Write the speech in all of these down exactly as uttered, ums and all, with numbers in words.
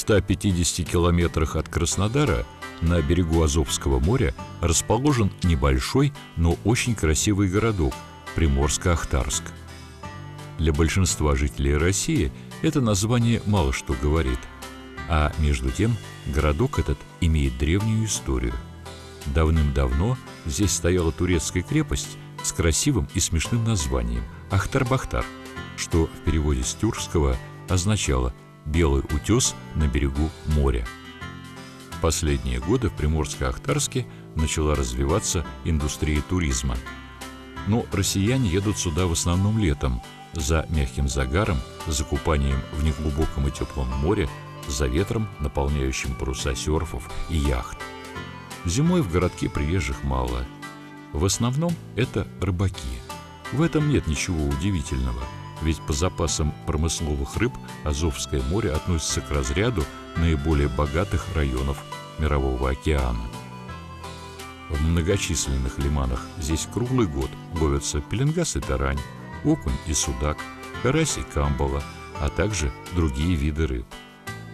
ста пятидесяти километрах от Краснодара на берегу Азовского моря расположен небольшой, но очень красивый городок – Приморско-Ахтарск. Для большинства жителей России это название мало что говорит, а между тем городок этот имеет древнюю историю. Давным-давно здесь стояла турецкая крепость с красивым и смешным названием Ахтар-Бахтар, что в переводе с тюркского означало «белый утес на берегу моря». В последние годы в Приморско-Ахтарске начала развиваться индустрия туризма. Но россияне едут сюда в основном летом, за мягким загаром, за купанием в неглубоком и теплом море, за ветром, наполняющим паруса серфов и яхт. Зимой в городке приезжих мало. В основном это рыбаки. В этом нет ничего удивительного, ведь по запасам промысловых рыб Азовское море относится к разряду наиболее богатых районов Мирового океана. В многочисленных лиманах здесь круглый год ловятся пеленгас и тарань, окунь и судак, карась и камбала, а также другие виды рыб.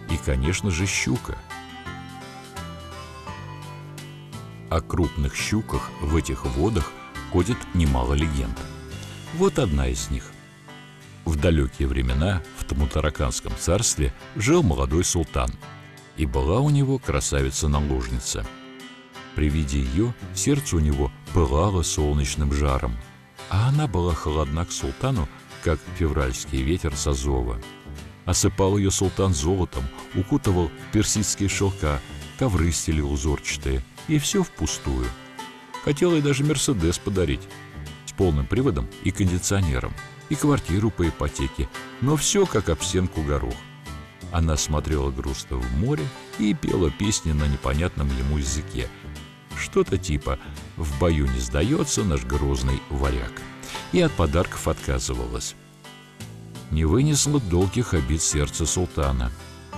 И, конечно же, щука. О крупных щуках в этих водах ходит немало легенд. Вот одна из них. В далекие времена в Тмутараканском царстве жил молодой султан, и была у него красавица-наложница. При виде ее сердце у него пылало солнечным жаром, а она была холодна к султану, как февральский ветер с Азова. Осыпал ее султан золотом, укутывал персидские шелка, ковры стелил узорчатые, и все впустую. Хотел ей даже Мерседес подарить с полным приводом и кондиционером, и квартиру по ипотеке, но все как об стенку горох. Она смотрела грустно в море и пела песни на непонятном ему языке. Что-то типа «В бою не сдается наш грозный варяг», и от подарков отказывалась. Не вынесла долгих обид сердца султана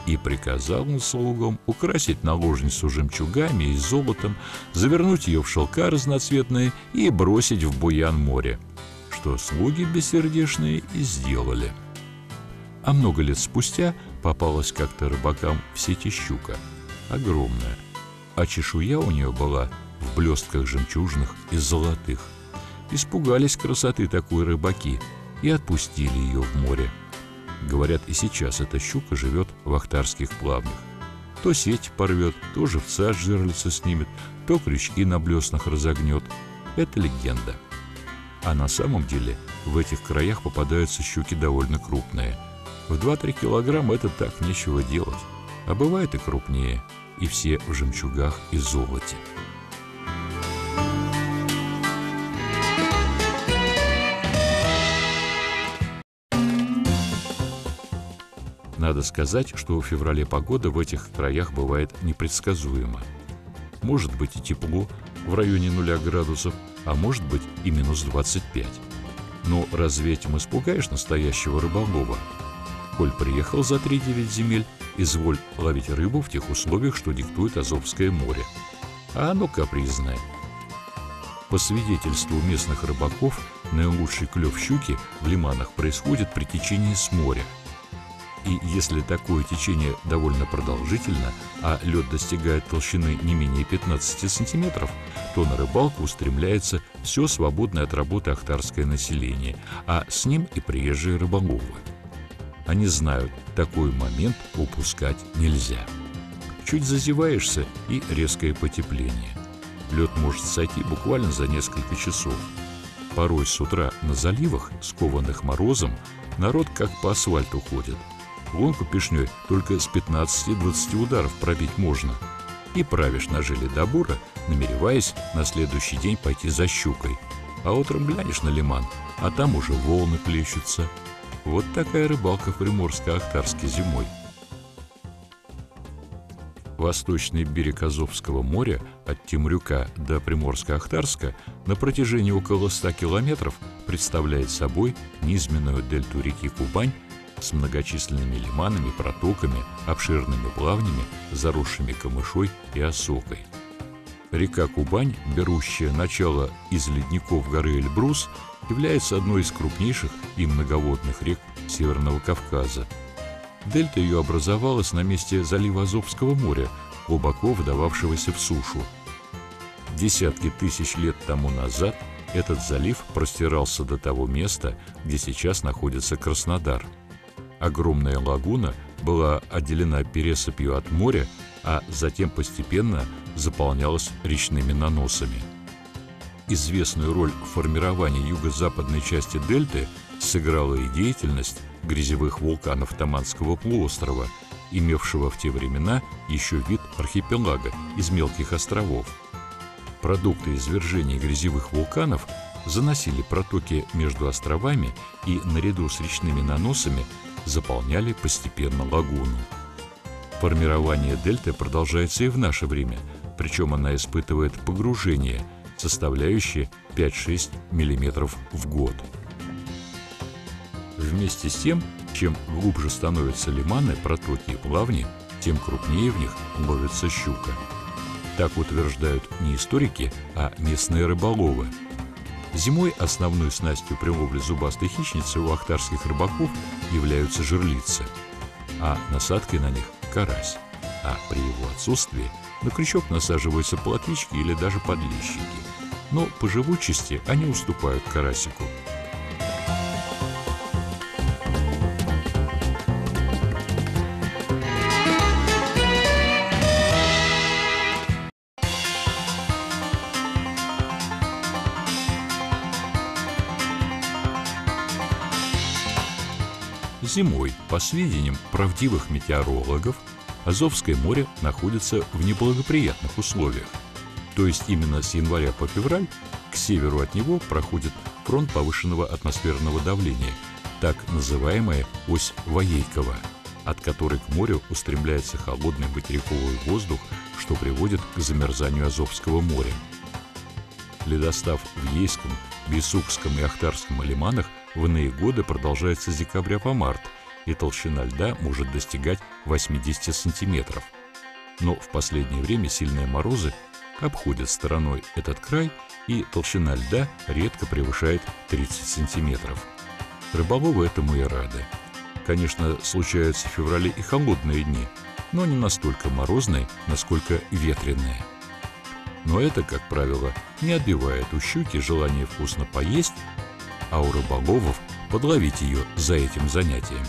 и приказал слугам украсить наложницу жемчугами и золотом, завернуть ее в шелка разноцветные и бросить в буян море, что слуги бессердечные и сделали. А много лет спустя попалась как-то рыбакам в сети щука, огромная, а чешуя у нее была в блестках жемчужных и золотых. Испугались красоты такой рыбаки и отпустили ее в море. Говорят, и сейчас эта щука живет в ахтарских плавнях. То сеть порвет, то живца с жерлица снимет, то крючки на блеснах разогнет. Это легенда. А на самом деле в этих краях попадаются щуки довольно крупные. В два-три килограмма это так, нечего делать. А бывает и крупнее, и все в жемчугах и золоте. Надо сказать, что в феврале погода в этих краях бывает непредсказуема. Может быть и тепло в районе нуля градусов, а может быть и минус двадцать пять. Но разве этим испугаешь настоящего рыболова? Коль приехал за тридевять земель, изволь ловить рыбу в тех условиях, что диктует Азовское море. А оно капризное. По свидетельству местных рыбаков, наилучший клев щуки в лиманах происходит при течении с моря. И если такое течение довольно продолжительно, а лед достигает толщины не менее пятнадцати сантиметров, то на рыбалку устремляется все свободное от работы ахтарское население, а с ним и приезжие рыболовы. Они знают, такой момент упускать нельзя. Чуть зазеваешься, и резкое потепление. Лед может сойти буквально за несколько часов. Порой с утра на заливах, скованных морозом, народ как по асфальту ходит. Лунку пешней только с пятнадцати-двадцати ударов пробить можно. И правишь на жиле до бура, намереваясь на следующий день пойти за щукой. А утром глянешь на лиман, а там уже волны плещутся. Вот такая рыбалка в Приморско-Ахтарске зимой. Восточный берег Азовского моря от Темрюка до Приморско-Ахтарска на протяжении около ста километров представляет собой низменную дельту реки Кубань с многочисленными лиманами, протоками, обширными плавнями, заросшими камышой и осокой. Река Кубань, берущая начало из ледников горы Эльбрус, является одной из крупнейших и многоводных рек Северного Кавказа. Дельта ее образовалась на месте залива Азовского моря, глубоко вдававшегося в сушу. Десятки тысяч лет тому назад этот залив простирался до того места, где сейчас находится Краснодар. Огромная лагуна была отделена пересыпью от моря, а затем постепенно заполнялась речными наносами. Известную роль в формировании юго-западной части дельты сыграла и деятельность грязевых вулканов Таманского полуострова, имевшего в те времена еще вид архипелага из мелких островов. Продукты извержений грязевых вулканов заносили протоки между островами и, наряду с речными наносами, заполняли постепенно лагуну. Формирование дельты продолжается и в наше время, причем она испытывает погружение, составляющее пять-шесть миллиметров в год. Вместе с тем, чем глубже становятся лиманы, протоки и плавни, тем крупнее в них ловится щука. Так утверждают не историки, а местные рыболовы. Зимой основной снастью при ловле зубастой хищницы у ахтарских рыбаков являются жерлицы, а насадкой на них – карась, а при его отсутствии на крючок насаживаются плотвички или даже подлещики, но по живучести они уступают карасику. Зимой, по сведениям правдивых метеорологов, Азовское море находится в неблагоприятных условиях. То есть именно с января по февраль к северу от него проходит фронт повышенного атмосферного давления, так называемая ось Воейкова, от которой к морю устремляется холодный материковый воздух, что приводит к замерзанию Азовского моря. Ледостав в Ейском, Бисукском и Ахтарском лиманах в иные годы продолжается с декабря по март, и толщина льда может достигать восьмидесяти сантиметров. Но в последнее время сильные морозы обходят стороной этот край, и толщина льда редко превышает тридцати сантиметров. Рыболовы этому и рады. Конечно, случаются в феврале и холодные дни, но не настолько морозные, насколько ветреные. Но это, как правило, не отбивает у щуки желание вкусно поесть, а у рыболовов подловить ее за этим занятием.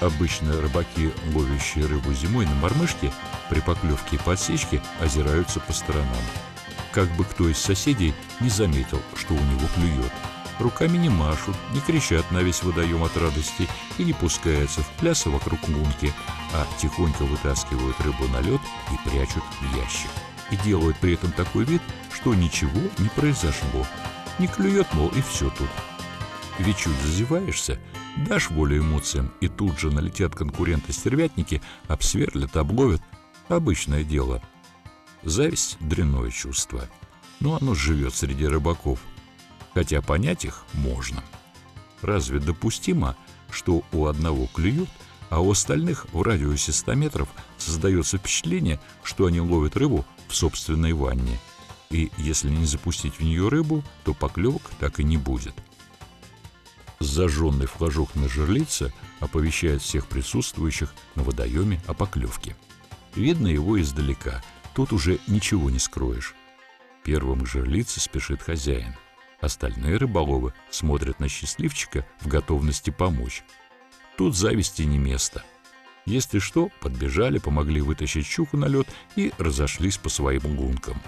Обычно рыбаки, ловящие рыбу зимой на мормышке, при поклевке и подсечке озираются по сторонам, как бы кто из соседей не заметил, что у него клюет. Руками не машут, не кричат на весь водоем от радости и не пускаются в плясы вокруг лунки, а тихонько вытаскивают рыбу на лед и прячут в ящик. И делают при этом такой вид, что ничего не произошло. Не клюет, мол, и все тут. Ведь чуть зазеваешься, дашь волю эмоциям, и тут же налетят конкуренты-стервятники, обсверлят, обловят. Обычное дело. Зависть – дрянное чувство. Но оно живет среди рыбаков. Хотя понять их можно. Разве допустимо, что у одного клюют, а у остальных в радиусе ста метров создается впечатление, что они ловят рыбу в собственной ванне? И если не запустить в нее рыбу, то поклевок так и не будет. Зажженный флажок на жерлице оповещает всех присутствующих на водоеме о поклевке. Видно его издалека, тут уже ничего не скроешь. Первым к жерлице спешит хозяин. Остальные рыболовы смотрят на счастливчика в готовности помочь. Тут зависти не место. Если что, подбежали, помогли вытащить щуку на лед и разошлись по своим лункам.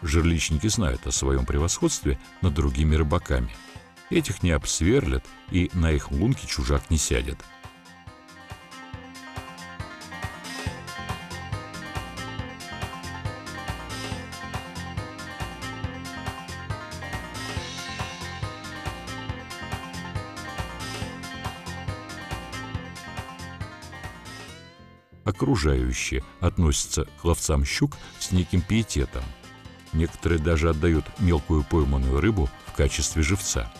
Жерличники знают о своем превосходстве над другими рыбаками. Этих не обсверлят, и на их лунки чужак не сядет. Окружающие относятся к ловцам щук с неким пиететом. Некоторые даже отдают мелкую пойманную рыбу в качестве живца.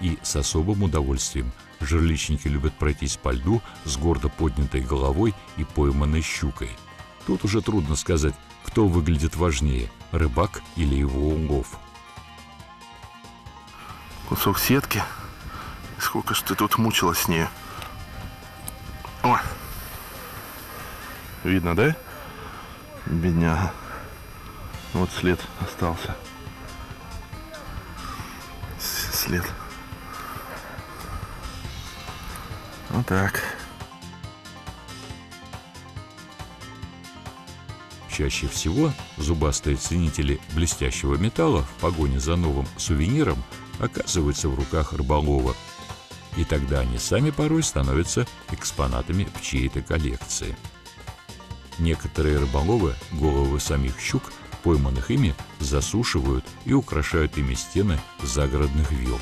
И с особым удовольствием жерличники любят пройтись по льду с гордо поднятой головой и пойманной щукой. Тут уже трудно сказать, кто выглядит важнее, рыбак или его улов. Кусок сетки. Сколько ж ты тут мучилась с ней. О! Видно, да? Бедняга. Вот след остался. След. Вот так. Чаще всего зубастые ценители блестящего металла в погоне за новым сувениром оказываются в руках рыболова. И тогда они сами порой становятся экспонатами в чьей-то коллекции. Некоторые рыболовы головы самих щук, пойманных ими, засушивают и украшают ими стены загородных вилл.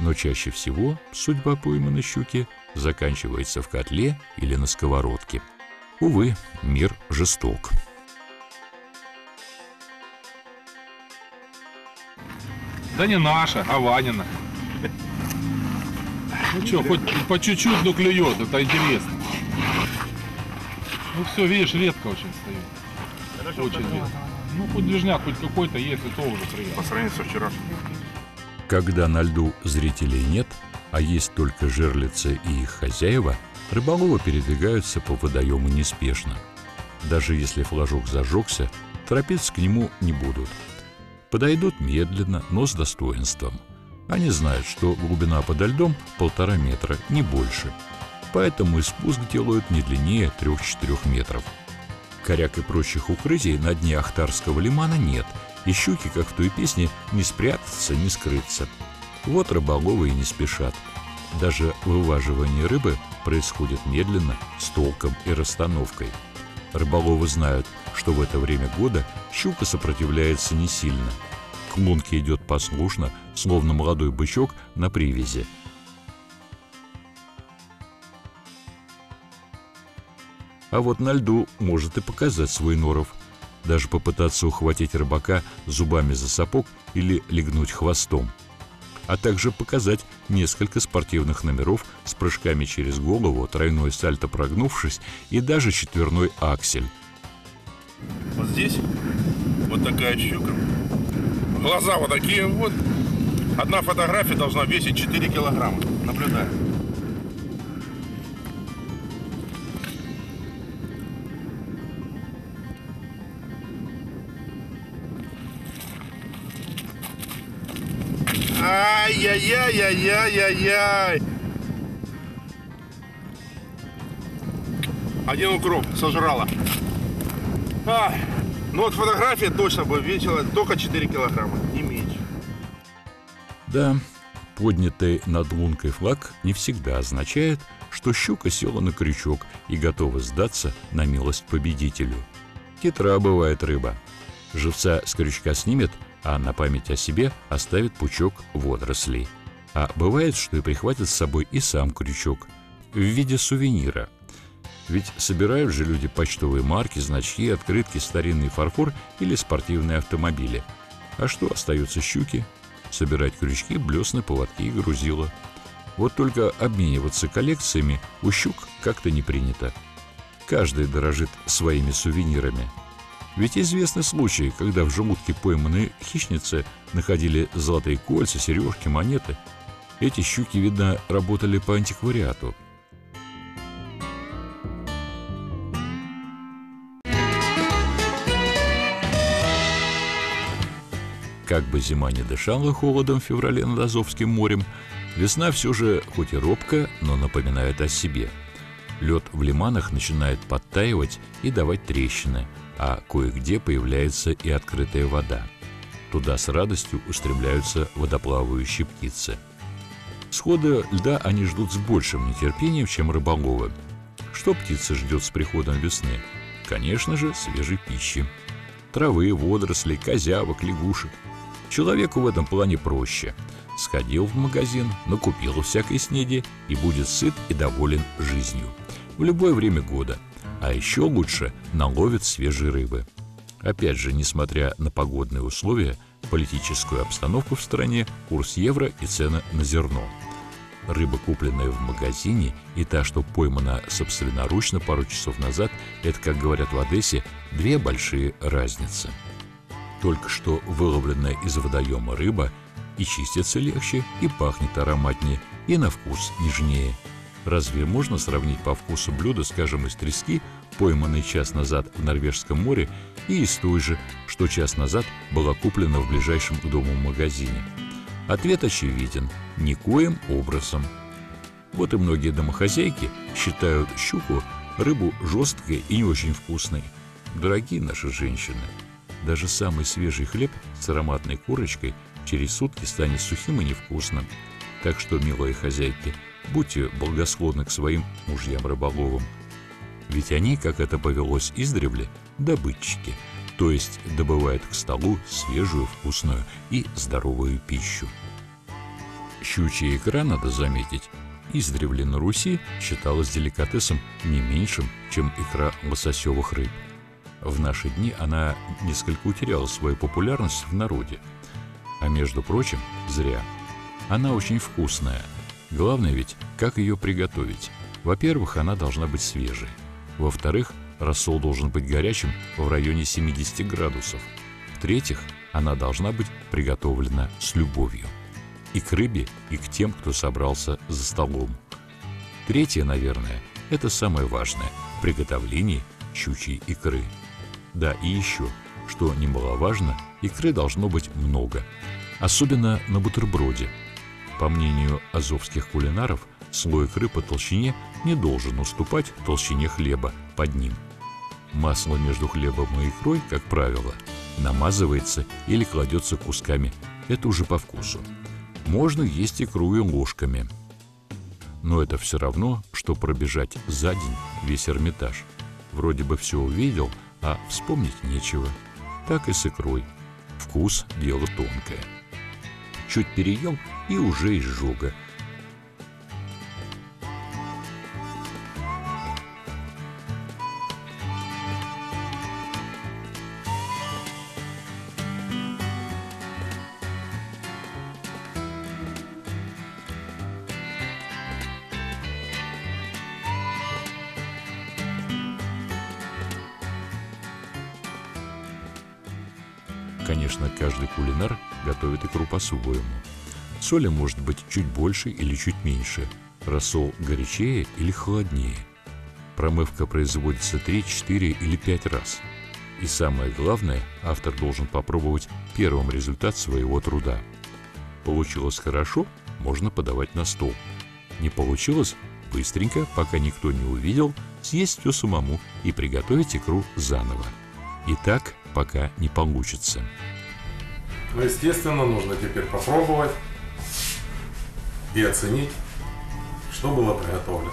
Но чаще всего судьба пойманной щуки заканчивается в котле или на сковородке. Увы, мир жесток. Да не наша, а Ванина. Ну что, хоть по чуть-чуть, но клюет, это интересно. Ну все, видишь, редко очень стоит. Очень редко. Ну хоть движняк, хоть какой-то есть, и то уже приятно. По сравнению со вчерашним. Когда на льду зрителей нет, а есть только жерлицы и их хозяева, рыболовы передвигаются по водоему неспешно. Даже если флажок зажегся, торопиться к нему не будут. Подойдут медленно, но с достоинством. Они знают, что глубина подо льдом полтора метра, не больше. Поэтому и спуск делают не длиннее трёх-четырёх метров. Коряк и прочих укрытий на дне Ахтарского лимана нет, и щуки, как в той песне, не спрятаться, не скрыться. Вот рыболовы и не спешат. Даже вываживание рыбы происходит медленно, с толком и расстановкой. Рыболовы знают, что в это время года щука сопротивляется не сильно. К лунке идет послушно, словно молодой бычок на привязи. А вот на льду может и показать свой норов. Даже попытаться ухватить рыбака зубами за сапог или легнуть хвостом. А также показать несколько спортивных номеров с прыжками через голову, тройной сальто прогнувшись и даже четверной аксель. Вот здесь вот такая щука. Глаза вот такие вот. Одна фотография должна весить четыре килограмма. Наблюдаю. Ай-яй-яй-яй-яй-яй-яй! Один укроп сожрала. А, ну вот фотография точно бы весила только четыре килограмма, не меньше. Да, поднятый над лункой флаг не всегда означает, что щука села на крючок и готова сдаться на милость победителю. Хитра бывает рыба. Живца с крючка снимет, а на память о себе оставит пучок водорослей. А бывает, что и прихватит с собой и сам крючок в виде сувенира. Ведь собирают же люди почтовые марки, значки, открытки, старинный фарфор или спортивные автомобили. А что остаются щуки? Собирать крючки, блесны, поводки и грузила. Вот только обмениваться коллекциями у щук как-то не принято. Каждый дорожит своими сувенирами. Ведь известны случаи, когда в желудке пойманной хищницы находили золотые кольца, сережки, монеты. Эти щуки, видно, работали по антиквариату. Как бы зима не дышала холодом в феврале над Азовским морем, весна все же, хоть и робко, но напоминает о себе. Лед в лиманах начинает подтаивать и давать трещины, а кое-где появляется и открытая вода. Туда с радостью устремляются водоплавающие птицы. Схода льда они ждут с большим нетерпением, чем рыболовы. Что птица ждет с приходом весны? Конечно же, свежей пищи. Травы, водорослей, козявок, лягушек. Человеку в этом плане проще. Сходил в магазин, накупил всякой снеди и будет сыт и доволен жизнью. В любое время года. А еще лучше наловят свежей рыбы. Опять же, несмотря на погодные условия, политическую обстановку в стране, курс евро и цены на зерно. Рыба, купленная в магазине, и та, что поймана собственноручно пару часов назад, это, как говорят в Одессе, две большие разницы. Только что выловленная из водоема рыба и чистится легче, и пахнет ароматнее, и на вкус нежнее. Разве можно сравнить по вкусу блюда, скажем, из трески, пойманной час назад в Норвежском море, и из той же, что час назад была куплена в ближайшем к дому магазине? Ответ очевиден – никоим образом. Вот и многие домохозяйки считают щуку, рыбу жесткой и не очень вкусной. Дорогие наши женщины, даже самый свежий хлеб с ароматной корочкой через сутки станет сухим и невкусным. Так что, милые хозяйки, будьте благосклонны к своим мужьям-рыболовам. Ведь они, как это повелось издревле, добытчики, то есть добывают к столу свежую, вкусную и здоровую пищу. Щучья икра, надо заметить, издревле на Руси считалась деликатесом не меньшим, чем икра лососевых рыб. В наши дни она несколько утеряла свою популярность в народе. А между прочим, зря. Она очень вкусная. Главное ведь, как ее приготовить. Во-первых, она должна быть свежей. Во-вторых, рассол должен быть горячим в районе семидесяти градусов. В-третьих, она должна быть приготовлена с любовью. И к рыбе, и к тем, кто собрался за столом. Третье, наверное, это самое важное – приготовление щучьей икры. Да, и еще, что немаловажно, икры должно быть много. Особенно на бутерброде. По мнению азовских кулинаров, слой икры по толщине не должен уступать толщине хлеба под ним. Масло между хлебом и икрой, как правило, намазывается или кладется кусками. Это уже по вкусу. Можно есть икру и ложками. Но это все равно, что пробежать за день весь Эрмитаж. Вроде бы все увидел, а вспомнить нечего. Так и с икрой. Вкус – дело тонкое. Чуть переел и уже изжога. Конечно, каждый кулинар готовит икру по-своему. Соли может быть чуть больше или чуть меньше, рассол горячее или холоднее. Промывка производится три, четыре или пять раз. И самое главное, автор должен попробовать первым результат своего труда. Получилось хорошо, можно подавать на стол. Не получилось, быстренько, пока никто не увидел, съесть все самому и приготовить икру заново. Итак, пока не получится. Ну, естественно, нужно теперь попробовать и оценить, что было приготовлено.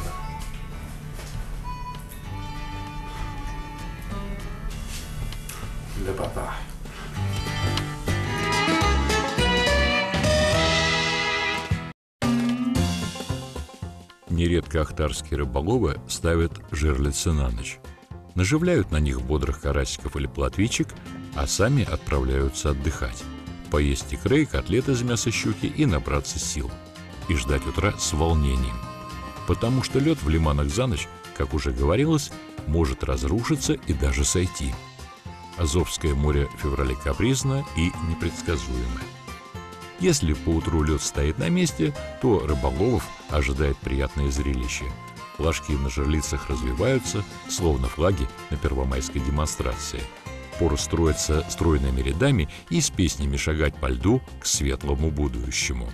Лепота. Нередко ахтарские рыболовы ставят жерлицы на ночь. Наживляют на них бодрых карасиков или плотвичек, а сами отправляются отдыхать. Поесть икры, котлеты из мяса щуки и набраться сил. И ждать утра с волнением. Потому что лед в лиманах за ночь, как уже говорилось, может разрушиться и даже сойти. Азовское море в феврале капризно и непредсказуемо. Если поутру лед стоит на месте, то рыболовов ожидает приятное зрелище. Флажки на жерлицах развиваются, словно флаги на первомайской демонстрации. Поры строятся стройными рядами и с песнями шагать по льду к светлому будущему.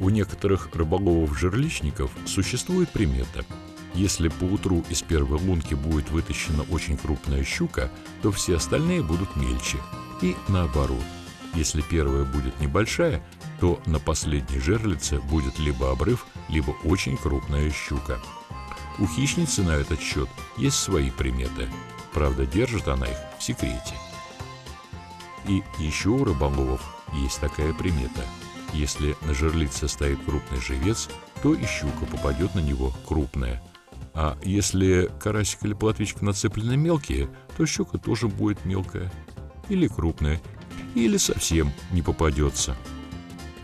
У некоторых рыболовов-жерличников существует примета. Если поутру из первой лунки будет вытащена очень крупная щука, то все остальные будут мельче. И наоборот. Если первая будет небольшая, то на последней жерлице будет либо обрыв, либо очень крупная щука. У хищницы на этот счет есть свои приметы. Правда, держит она их в секрете. И еще у рыболовов есть такая примета. Если на жерлице стоит крупный живец, то и щука попадет на него крупная. А если карасик или плотвичка нацеплены мелкие, то щука тоже будет мелкая или крупная, или совсем не попадется.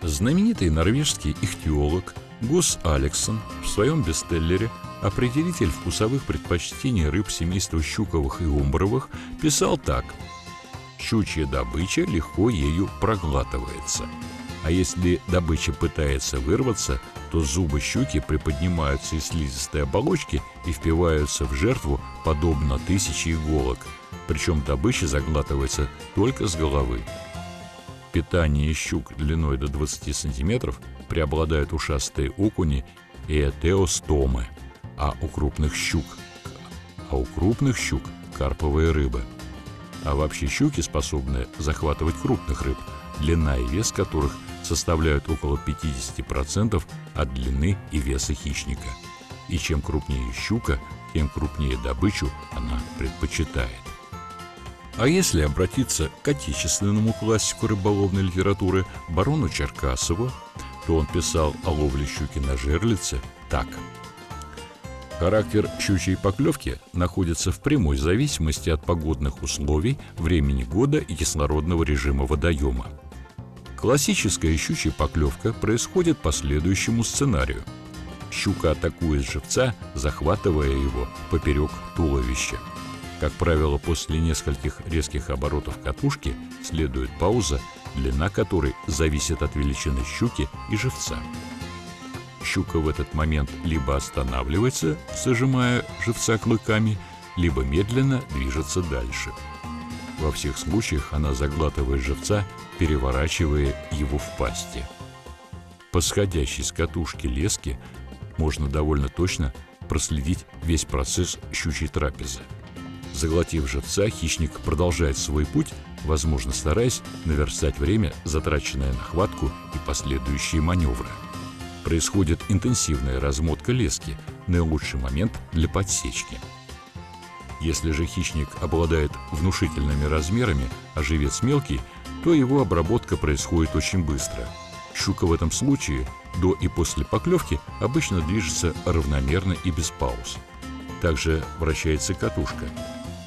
Знаменитый норвежский ихтиолог Гус Алексон в своем бестселлере «Определитель вкусовых предпочтений рыб семейства щуковых и умбровых» писал так: «Щучья добыча легко ею проглатывается. А если добыча пытается вырваться, то зубы щуки приподнимаются из слизистой оболочки и впиваются в жертву, подобно тысяче иголок. Причем добыча заглатывается только с головы. Питание щук длиной до двадцати сантиметров преобладают ушастые окуни и этеостомы, а у крупных щук, а у крупных щук карповые рыбы. А вообще щуки способны захватывать крупных рыб, длина и вес которых составляют около пятидесяти процентов от длины и веса хищника. И чем крупнее щука, тем крупнее добычу она предпочитает». А если обратиться к отечественному классику рыболовной литературы барону Черкасову, то он писал о ловле щуки на жерлице так: «Характер щучьей поклевки находится в прямой зависимости от погодных условий, времени года и кислородного режима водоема. Классическая щучья поклевка происходит по следующему сценарию. Щука атакует живца, захватывая его поперек туловища. Как правило, после нескольких резких оборотов катушки следует пауза, длина которой зависит от величины щуки и живца. Щука в этот момент либо останавливается, сжимая живца клыками, либо медленно движется дальше. Во всех случаях она заглатывает живца, переворачивая его в пасти. По сходящей с катушки леске можно довольно точно проследить весь процесс щучьей трапезы. Заглотив живца, хищник продолжает свой путь, возможно, стараясь наверстать время, затраченное на хватку и последующие маневры. Происходит интенсивная размотка лески, наилучший момент для подсечки. Если же хищник обладает внушительными размерами, а живец мелкий, то его обработка происходит очень быстро. Щука в этом случае до и после поклевки обычно движется равномерно и без пауз. Также вращается катушка.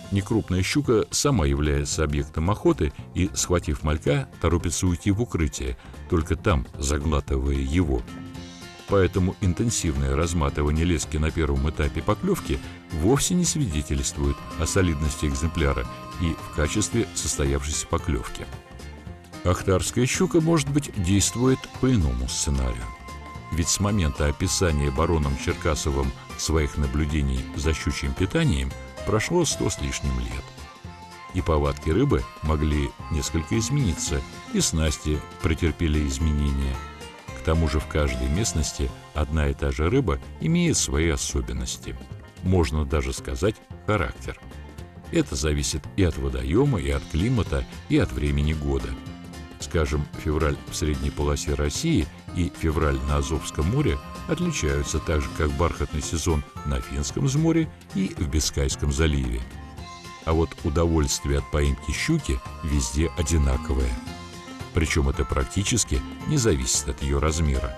Некрупная щука сама является объектом охоты и, схватив малька, торопится уйти в укрытие, только там заглатывая его. Поэтому интенсивное разматывание лески на первом этапе поклевки вовсе не свидетельствует о солидности экземпляра и в качестве состоявшейся поклевки. Ахтарская щука, может быть, действует по иному сценарию. Ведь с момента описания бароном Черкасовым своих наблюдений за щучьим питанием прошло сто с лишним лет. И повадки рыбы могли несколько измениться, и снасти претерпели изменения. К тому же в каждой местности одна и та же рыба имеет свои особенности. Можно даже сказать характер. Это зависит и от водоема, и от климата, и от времени года. Скажем, февраль в средней полосе России и февраль на Азовском море отличаются так же, как бархатный сезон на Финском море и в Бискайском заливе. А вот удовольствие от поимки щуки везде одинаковое. Причем это практически не зависит от ее размера.